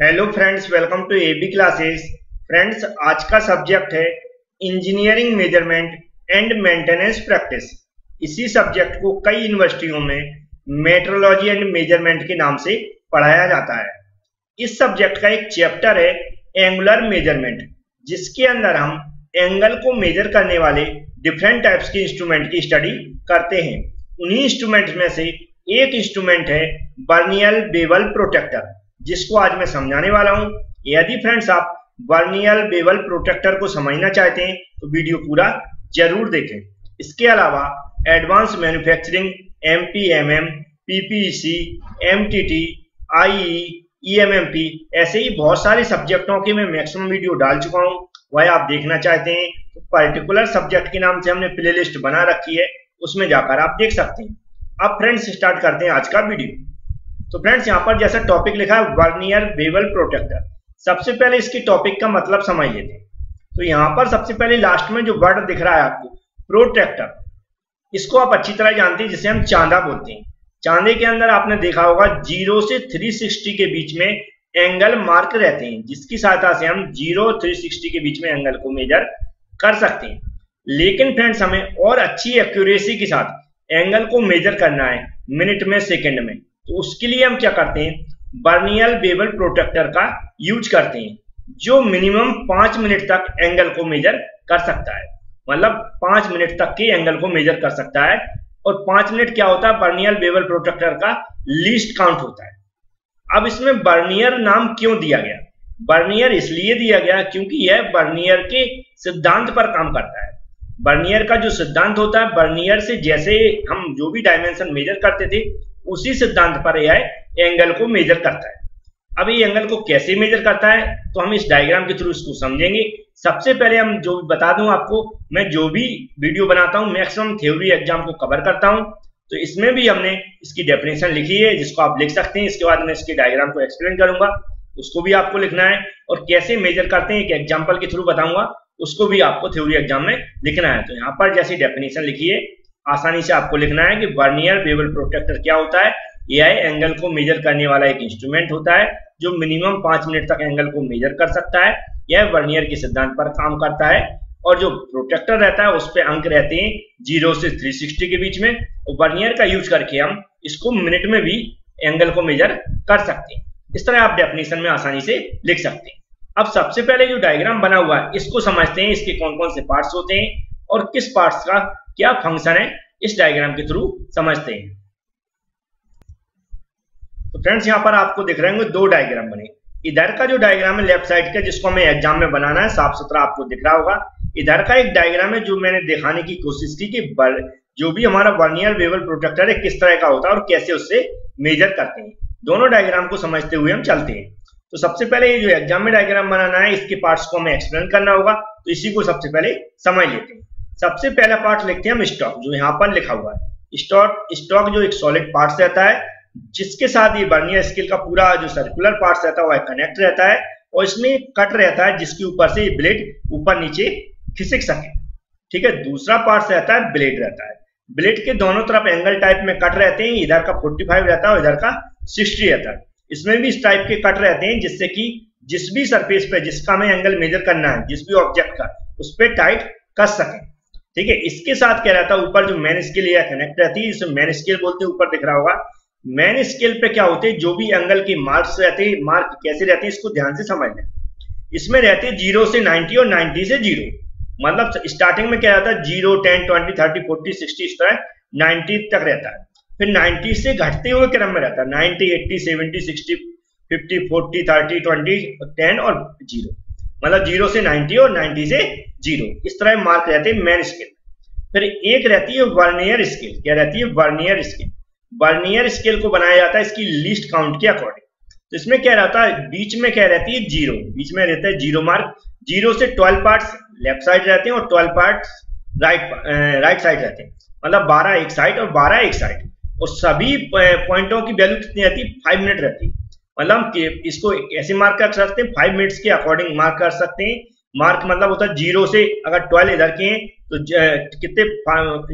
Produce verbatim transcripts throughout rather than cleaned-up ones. Hello friends, welcome to AB classes. Friends, आज का subject है engineering measurement and maintenance practice. इसी subject को कई यूनिवर्सिटियों में मेट्रोलॉजी एंड मेजरमेंट के नाम से पढ़ाया जाता है। इस सब्जेक्ट का एक चैप्टर है एंगुलर मेजरमेंट, जिसके अंदर हम एंगल को मेजर करने वाले डिफरेंट टाइप्स के इंस्ट्रूमेंट की स्टडी करते हैं। उन्हीं इंस्ट्रूमेंट में से एक इंस्ट्रूमेंट है वर्नियर बेवल प्रोटेक्टर, जिसको आज मैं समझाने वाला हूं। यदि फ्रेंड्स आप वर्नियर बेवल प्रोटेक्टर को समझना चाहते हैं तो वीडियो पूरा जरूर देखें। इसके अलावा advance manufacturing M P M M, P P E C, M T T, I E, E M M P, ऐसे ही बहुत सारे सब्जेक्टों के मैं मैक्सिमम वीडियो डाल चुका हूं। वह आप देखना चाहते हैं तो पर्टिकुलर सब्जेक्ट के नाम से हमने प्ले लिस्ट बना रखी है, उसमें जाकर आप देख सकते हैं। अब फ्रेंड्स स्टार्ट करते हैं आज का वीडियो। तो फ्रेंड्स, यहाँ पर जैसा टॉपिक लिखा है वर्नियर बेवल प्रोटेक्टर, सबसे पहले इसके टॉपिक का मतलब समझ लेते हैं। तो यहाँ पर सबसे पहले लास्ट में जो वर्ड दिख रहा है आपको प्रोटेक्टर, इसको आप अच्छी तरह जानते हैं, जिसे हम चांदा बोलते हैं। चांदे के अंदर आपने देखा होगा जीरो से तीन सौ साठ के बीच में एंगल मार्क रहते हैं, जिसकी सहायता से हम जीरो तीन सौ साठ के बीच में एंगल को मेजर कर सकते हैं। लेकिन फ्रेंड्स, हमें और अच्छी एक्यूरेसी के साथ एंगल को मेजर करना है मिनट में, सेकेंड में, तो उसके लिए हम क्या करते हैं, वर्नियर बेवल प्रोटेक्टर का यूज करते हैं, जो मिनिमम पांच मिनट तक एंगल को मेजर कर सकता है। मतलब पांच मिनट तक के एंगल को मेजर कर सकता है। और पांच मिनट क्या होता है, वर्नियर बेवल प्रोटेक्टर का लीस्ट काउंट होता है। अब इसमें वर्नियर नाम क्यों दिया गया, वर्नियर इसलिए दिया गया क्योंकि यह वर्नियर के सिद्धांत पर काम करता है। वर्नियर का जो सिद्धांत होता है, वर्नियर से जैसे हम जो भी डायमेंशन मेजर करते थे उसी सिद्धांत पर यह एंगल को मेजर करता है। अब ये एंगल को कैसे मेजर करता है तो हम इस डायग्राम के थ्रू इसको समझेंगे। सबसे पहले हम जो बता दूं आपको, मैं जो भी वीडियो बनाता हूं मैक्सिमम थ्योरी एग्जाम को कवर करता हूं, तो इसमें भी हमने इसकी डेफिनेशन लिखी है, जिसको आप लिख सकते हैं। इसके बाद मैं इसके डायग्राम को एक्सप्लेन करूंगा, उसको भी आपको लिखना है, और कैसे मेजर करते हैं एक एग्जाम्पल के थ्रू बताऊंगा, उसको भी आपको थ्योरी एग्जाम में लिखना है। तो यहाँ पर जैसी डेफिनेशन लिखी है, आसानी से आपको लिखना है कि वर्नियर बेवल प्रोटेक्टर क्या होता है। यह एंगल को मेजर करने वाला एक इंस्ट्रूमेंट होता है, जो मिनिमम पांच मिनट तक एंगल को मेजर कर सकता है। यह वर्नियर के सिद्धांत पर काम करता है, और जो प्रोटेक्टर रहता है उस पे अंक रहते हैं जीरो से तीन सौ साठ के बीच में। और वर्नियर का यूज करके हम इसको मिनट में भी एंगल को मेजर कर सकते हैं। इस तरह आप डेफिनेशन में आसानी से लिख सकते हैं। अब सबसे पहले जो डायग्राम बना हुआ है इसको समझते हैं, इसके कौन कौन से पार्ट्स होते हैं और किस पार्ट्स का क्या फंक्शन है, इस डायग्राम के थ्रू समझते हैं। तो फ्रेंड्स, यहाँ पर आपको दिख रहे होंगे दो डायग्राम बने। इधर का जो डायग्राम है लेफ्ट साइड का, जिसको हमें एग्जाम में बनाना है, साफ सुथरा आपको दिख रहा होगा। इधर का एक डायग्राम है जो मैंने दिखाने की कोशिश की कि जो भी हमारा वर्नियर बेवल प्रोटेक्टर है किस तरह का होता है और कैसे उससे मेजर करते हैं। दोनों डायग्राम को समझते हुए हम चलते हैं। तो सबसे पहले ये जो एग्जाम में डायग्राम बनाना है इसके पार्ट्स को हमें एक्सप्लेन करना होगा, तो इसी को सबसे पहले समझ लेते हैं। सबसे पहला पार्ट लिखते हैं हम स्टॉक, जो यहाँ पर लिखा हुआ है स्टॉक। स्टॉक जो एक सॉलिड पार्ट रहता है, जिसके साथ ये वर्नियर स्केल का पूरा जो सर्कुलर पार्ट रहता है वह कनेक्ट रहता है, और इसमें कट रहता है जिसके ऊपर से ये ब्लेड ऊपर नीचे खिसक सके। ठीक है, दूसरा पार्ट रहता है ब्लेड रहता है, ब्लेड के दोनों तरफ एंगल टाइप में कट रहते हैं। इधर का फोर्टी फाइव रहता है और इधर का सिक्सटी रहता है। इसमें भी इस टाइप के कट रहते हैं, जिससे कि जिस भी सरफेस पे जिसका हमें एंगल मेजर करना है, जिस भी ऑब्जेक्ट का, उस पर टाइट कस सके। ठीक है, इसके साथ क्या रहता है ऊपर जो मेन स्केल या कनेक्ट रहती है, इसे मेन स्केल बोलते हैं। ऊपर दिख रहा होगा मेन स्केल पे क्या होते हैं, जो भी एंगल के मार्क्स रहते हैं, मार्क कैसे रहते हैं इसको ध्यान से समझ लें। इसमें रहते हैं जीरो से नाइन्टी और नाइन्टी से जीरो। मतलब स्टार्टिंग में क्या रहता है, zero ten twenty thirty forty sixty, इस तरह नाइन्टी तक रहता है। फिर नाइन्टी से घटते हुए क्रम में रहता है, ninety eighty seventy sixty fifty forty thirty twenty ten और जीरो। मतलब जीरो से नाइन्टी और नाइन्टी से जीरो, इस तरह मार्क रहते हैं मेन स्केल। फिर एक रहती है वर्नियर स्केल, क्या रहती है वर्नियर स्केल। वर्नियर स्केल को बनाया जाता है इसकी लीस्ट काउंट के अकॉर्डिंग। तो इसमें क्या रहता है, बीच में क्या रहती है जीरो, बीच में रहता है जीरो मार्क। जीरो से ट्वेल्व पार्ट्स लेफ्ट साइड रहते हैं और twelve parts right right side रहते हैं। मतलब बारह एक साइड और बारह एक साइड, और सभी पॉइंटों की वैल्यू कितनी रहती है, फाइव मिनट रहती है। मतलब इसको ऐसे मार्क कर सकते हैं, फाइव मिनट्स के अकॉर्डिंग मार्क कर सकते हैं। मार्क मतलब होता है जीरो से, अगर ट्वेल्व इधर के हैं तो कितने,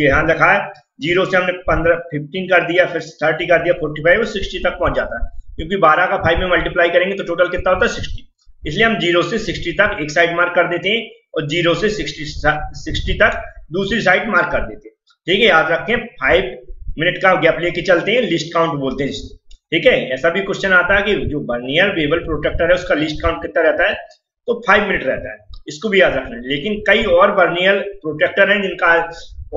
ये यहाँ लिखा है जीरो से हमने पंद्रह फिफ्टीन कर दिया, फिर थर्टी कर दिया, फोर्टी फाइव और सिक्सटी तक पहुंच जाता है। क्योंकि बारह का फाइव में मल्टीप्लाई करेंगे तो टोटल कितना होता है सिक्सटी, इसलिए हम जीरो से सिक्सटी तक एक साइड मार्क कर देते हैं और जीरो से सिक्सटी तक दूसरी साइड मार्क कर देते हैं। ठीक है, याद रखें फाइव मिनट का गैप लेके चलते हैं, लिस्ट काउंट बोलते हैं। ठीक है, ऐसा भी क्वेश्चन आता है कि जो वर्नियर बेवल प्रोटेक्टर है उसका लिस्ट काउंट कितना रहता है, तो फाइव मिनट रहता है, इसको भी याद रखना है। लेकिन कई और वर्नियर प्रोटेक्टर हैं जिनका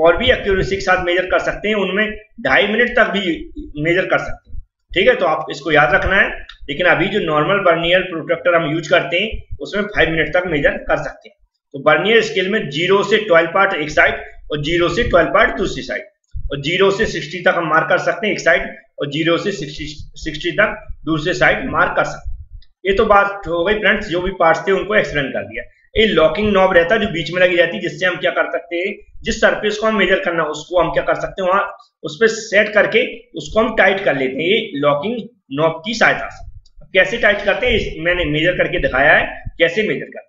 और भी एक्यूरेसी के साथ मेजर कर सकते हैं, उनमें ढाई मिनट तक भी मेजर कर सकते हैं। ठीक है, तो आप इसको याद रखना है। लेकिन अभी जो नॉर्मल वर्नियर प्रोटेक्टर हम यूज करते हैं उसमें फाइव मिनट तक मेजर कर सकते हैं। तो वर्नियर स्केल में जीरो से ट्वेल्व पार्ट एक साइड और जीरो से ट्वेल्व पार्ट दूसरी साइड, और जीरो से सिक्सटी तक हम मार्क कर सकते हैं एक साइड और जीरो से सिक्सटी तक दूसरे साइड मार्क कर सकते हैं। ये तो बात हो गई फ्रेंड्स, जो भी पार्ट्स थे उनको एक्सप्लेन कर दिया। ये लॉकिंग नॉब रहता है जो बीच में लगी जाती है, जिससे हम क्या कर सकते हैं, जिस सरफेस को हम मेजर करना उसको हम क्या कर सकते हैं वहां उस पर सेट करके उसको हम टाइट कर लेते हैं, ये लॉकिंग नॉब की सहायता से। कैसे टाइट करते हैं मैंने मेजर करके दिखाया है कैसे मेजर करते हैं।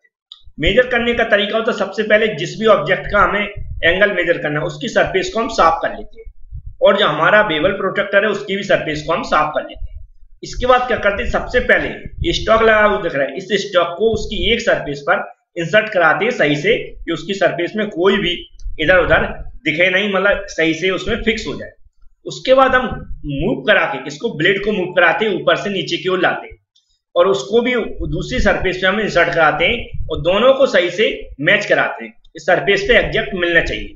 मेजर करने का तरीका होता है सबसे पहले जिस भी ऑब्जेक्ट का हमें एंगल मेजर करना है उसकी सरफेस को हम साफ कर लेते हैं, और जो हमारा बेवल प्रोटेक्टर है उसकी भी सरफेस को हम साफ कर लेते हैं। इसके बाद क्या करते हैं, सबसे पहले स्टॉक लगा हुआ दिख रहा है इस स्टॉक को उसकी एक सरफेस पर इंसर्ट कराते हैं सही से, कि उसकी सरफेस में कोई भी इधर उधर दिखे नहीं, मतलब सही से उसमें फिक्स हो जाए। उसके बाद हम मूव करा के किसको, ब्लेड को मूव कराते हैं ऊपर से नीचे की ओर लाते हैं, और उसको भी दूसरी सरफेस पे हम इंसर्ट कराते हैं और दोनों को सही से मैच कराते हैं, इस सरफेस पे एग्जैक्ट मिलना चाहिए।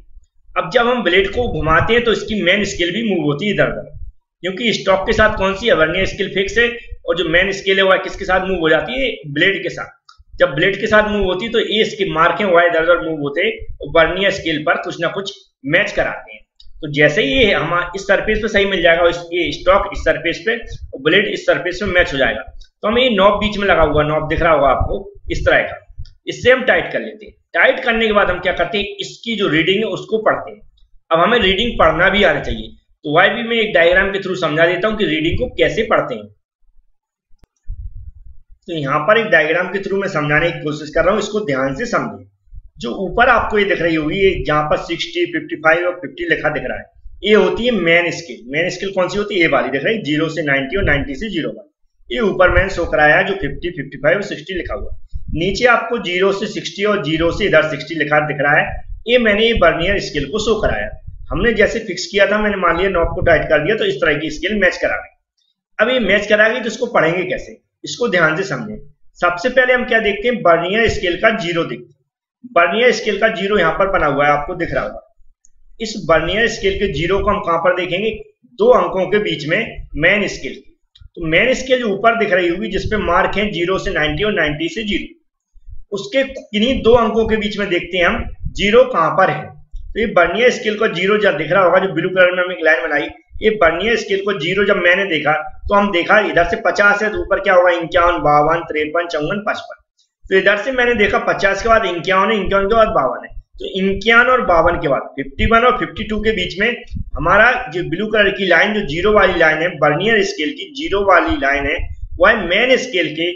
अब जब हम ब्लेड को घुमाते हैं तो इसकी मेन स्केल भी मूव होती है इधर उधर, क्योंकि स्टॉक के साथ कौन सी वर्नियर स्केल फिक्स है और जो मेन स्केल है वह किसके साथ मूव हो जाती है, ब्लेड के साथ। जब ब्लेड के साथ मूव होती है तो ये इसकी मार्कें वाई इधर उधर मूव होते और वर्नियर स्केल पर कुछ ना कुछ मैच कराते हैं। तो जैसे ही ये हमारे इस सरफेस पे सही मिल जाएगा, ये स्टॉक इस सरफेस पे और ब्लेड इस सरफेस पे मैच हो जाएगा, तो हमें ये नॉब बीच में लगा हुआ नॉब दिख रहा होगा आपको इस तरह का, इससे हम टाइट कर लेते हैं। टाइट करने के बाद हम क्या करते हैं, इसकी जो रीडिंग है उसको पढ़ते हैं। अब हमें रीडिंग पढ़ना भी आना चाहिए, तो वाई भी मैं एक डायग्राम के थ्रू समझा देता हूं कि रीडिंग को कैसे पढ़ते हैं। तो यहां पर एक डायग्राम के थ्रू मैं समझाने की कोशिश कर रहा हूं, इसको ध्यान से समझें। जो ऊपर आपको ये दिख रही होगी जहां पर सिक्सटी, फिफ्टी फाइव और फिफ्टी लिखा दिख रहा है, ये होती है मेन स्केल। मेन स्केल कौन सी होती है, ये वाली दिख रही है जीरो से नाइनटी और नाइनटी से जीरो वाली, ये ऊपर मैंने शो कराया है जो फिफ्टी, फिफ्टी फाइव और सिक्सटी लिखा हुआ है। नीचे आपको जीरो से सिक्सटी और जीरो से इधर सिक्सटी लिखा दिख रहा है, ये मैंने ये वर्नियर स्केल को शो कराया। हमने जैसे फिक्स किया था, मैंने मान लिया नॉब को टाइट कर दिया तो इस तरह की स्केल मैच करा गई। अब ये मैच करा गई तो इसको पढ़ेंगे कैसे, इसको ध्यान से समझें। सबसे पहले हम क्या देखते हैं, वर्नियर स्केल का जीरो देखते हैं। वर्नियर स्केल का जीरो यहाँ पर बना हुआ है, आपको दिख रहा होगा। इस वर्नियर स्केल के जीरो को हम कहाँ पर देखेंगे, दो अंकों के बीच में मेन स्केल की। तो मेन स्केल जो ऊपर दिख रही होगी जिसपे मार्क है जीरो से नाइनटी और नाइनटी से जीरो, उसके किन्हीं दो अंकों के बीच में देखते हैं हम जीरो कहाँ पर है। तो ये वर्नियर स्केल को जीरो जब दिख रहा होगा, जो ब्लू कलर में हम एक लाइन बनाई, ये वर्नियर स्केल को जीरो जब मैंने देखा तो हम देखा इधर से पचास है तो ऊपर क्या होगा इक्यावन, बावन, तिरपन, चौवन, पचपन। तो इधर से मैंने देखा पचास के बाद इक्यावन है, इक्यावन के बाद बावन है, तो इक्यावन और बावन के बाद इक्यावन और बावन के बीच में हमारा जो ब्लू कलर की लाइन जो जीरो वाली लाइन है, वर्नियर स्केल की जीरो वाली लाइन है, वह मेन स्केल के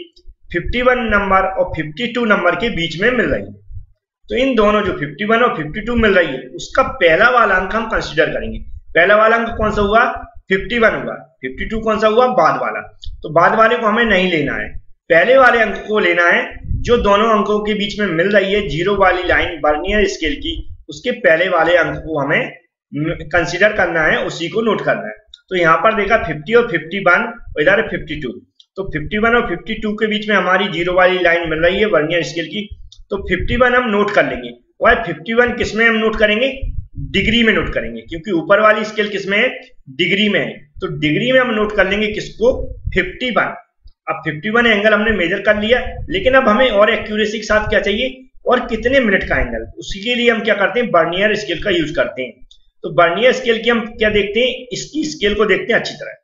इक्यावन नंबर और बावन नंबर के बीच में मिल रही है। तो इन दोनों जो इक्यावन और बावन मिल रही है उसका पहला वाला अंक हम कंसीडर करेंगे। पहला वाला अंक कौन सा हुआ, इक्यावन हुआ। बावन कौन सा हुआ, बाद वाला। तो बाद वाले को हमें नहीं लेना है, पहले वाले अंक को लेना है जो दोनों अंकों के बीच में मिल रही है, जीरो वाली लाइन वर्नियर स्केल की, उसके पहले वाले अंक को हमें कंसिडर करना है, उसी को नोट करना है। तो यहाँ पर देखा फिफ्टी और इक्यावन और इधर बावन। तो इक्यावन और बावन के बीच में हमारी जीरो वाली लाइन मिल रही है वर्नियर स्केल की, तो इक्यावन हम नोट कर लेंगे। वह इक्यावन किसमें हम नोट करेंगे, डिग्री में नोट करेंगे, क्योंकि ऊपर वाली स्केल किसमें है, डिग्री में है, तो डिग्री में हम नोट कर लेंगे किसको, इक्यावन। अब इक्यावन एंगल हमने मेजर कर लिया, लेकिन अब हमें और एक्यूरेसी के साथ क्या चाहिए और कितने मिनट का एंगल, उसके लिए हम क्या करते हैं, वर्नियर स्केल का यूज करते हैं। तो वर्नियर स्केल की हम क्या देखते हैं, इसकी स्केल को देखते हैं अच्छी तरह।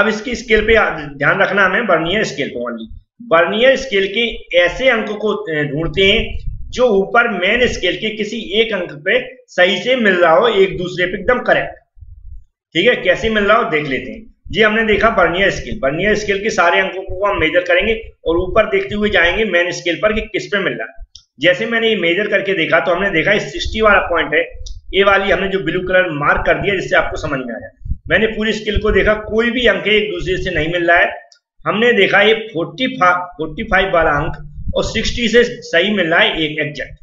अब इसकी स्केल पे ध्यान रखना हमें, वर्नियर स्केल को ओनली, वर्नियर स्केल के ऐसे अंक को ढूंढते हैं जो ऊपर मेन स्केल के किसी एक अंक पे सही से मिल रहा हो, एक दूसरे पे एकदम करेक्ट। ठीक है, कैसे मिल रहा हो देख लेते हैं। ये हमने देखा वर्नियर स्केल, वर्नियर स्केल के सारे अंकों को हम मेजर करेंगे और ऊपर देखते हुए जाएंगे मेन स्केल पर कि किस पे मिल रहा है। जैसे मैंने ये मेजर करके देखा तो हमने देखा सिक्सटी वाला पॉइंट है, ये वाली हमने जो ब्लू कलर मार्क कर दिया जिससे आपको समझ में आया। मैंने पूरी स्केल को देखा, कोई भी अंक एक दूसरे से नहीं मिल रहा है, हमने देखा ये पैंतालीस वाला अंक और साठ से सही मिल रहा है, एक एग्जैक्ट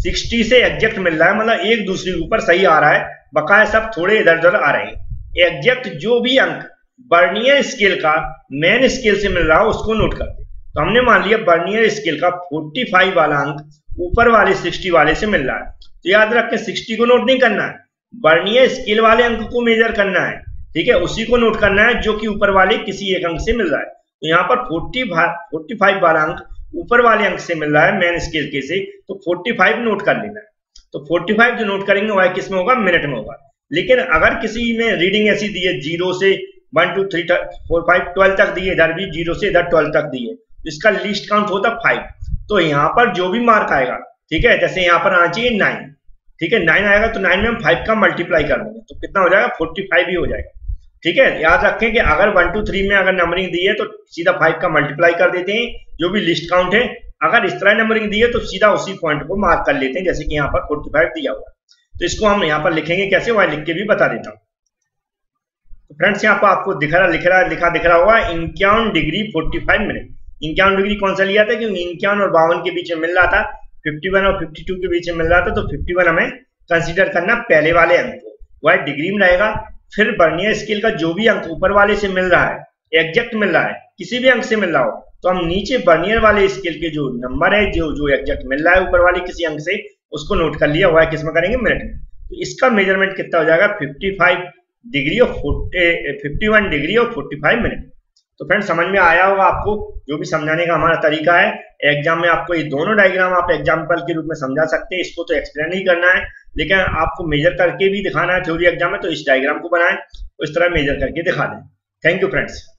साठ से एग्जैक्ट मिल रहा है, मतलब एक दूसरे के ऊपर सही आ रहा है, बकाया सब थोड़े इधर उधर आ रहे हैं। एग्जैक्ट जो भी अंक वर्नियर स्केल का मेन स्केल से मिल रहा हो उसको नोट करते। तो हमने मान लिया वर्नियर स्केल का पैंतालीस वाला अंक ऊपर वाले साठ वाले से मिल रहा है, तो याद रखें साठ को नोट नहीं करना है, वर्नियर स्केल वाले अंक को मेजर करना है, ठीक है, उसी को नोट करना है जो कि ऊपर वाले किसी एक अंक से मिल रहा है। तो यहाँ पर पैंतालीस वाला अंक ऊपर वाले अंक से मिल रहा है मेन स्केल के से, तो पैंतालीस नोट कर लेना है। तो पैंतालीस जो नोट करेंगे वह किस में होगा, मिनट में होगा। लेकिन अगर किसी में रीडिंग ऐसी दी है जीरो से one two three four five twelve तक दी है, इधर भी जीरो से इधर ट्वेल्व तक दी है, इसका लीस्ट काउंट होता फाइव, तो यहाँ पर जो भी मार्क आएगा, ठीक है, जैसे यहाँ पर आना चाहिए नाइन, ठीक है, नाइन आएगा तो नाइन में हम फाइव का मल्टीप्लाई कर देंगे तो कितना हो जाएगा, पैंतालीस ही हो जाएगा, ठीक है। याद रखें कि अगर वन टू थ्री में अगर नंबरिंग दी है तो सीधा फाइव का मल्टीप्लाई कर देते हैं जो भी लिस्ट काउंट है, अगर इस तरह नंबरिंग दी है तो सीधा उसी पॉइंट को मार्क कर लेते हैं, जैसे कि यहाँ पर फोर्टी फाइव दिया हुआ, तो इसको हम यहाँ पर लिखेंगे कैसे, वहां लिख के भी बता देता हूँ। तो फ्रेंड्स यहाँ पर आपको दिख रहा लिख रहा लिखा दिख रहा होगा इक्यावन डिग्री फोर्टी फाइव मिनट। इक्यावन डिग्री कौन सा लिया था, क्योंकि इक्यावन और बावन के बीच में मिल रहा था, इक्यावन और बावन के बीच में मिल रहा था, तो इक्यावन हमें कंसीडर करना पहले वाले अंक को, वह डिग्री में रहेगा। फिर वर्नियर स्केल का जो भी अंक ऊपर वाले से मिल रहा है, एग्जैक्ट मिल रहा है, किसी भी अंक से मिल रहा हो, तो हम नीचे वर्नियर वाले स्केल के जो नंबर है, जो जो एग्जैक्ट मिल रहा है ऊपर वाले किसी अंक से, उसको नोट कर लिया, वह किसमें करेंगे, मिनट में। तो इसका मेजरमेंट कितना हो जाएगा, फिफ्टी फाइव डिग्री और फिफ्टी वन डिग्री और फोर्टी फाइव मिनट। तो फ्रेंड समझ में आया होगा आपको, जो भी समझाने का हमारा तरीका है। एग्जाम में आपको ये दोनों डायग्राम आप एग्जाम्पल के रूप में समझा सकते हैं, इसको तो एक्सप्लेन ही करना है, लेकिन आपको मेजर करके भी दिखाना है थ्योरी एग्जाम में, तो इस डायग्राम को बनाएं, उस तरह मेजर करके दिखा दें। Thank you friends.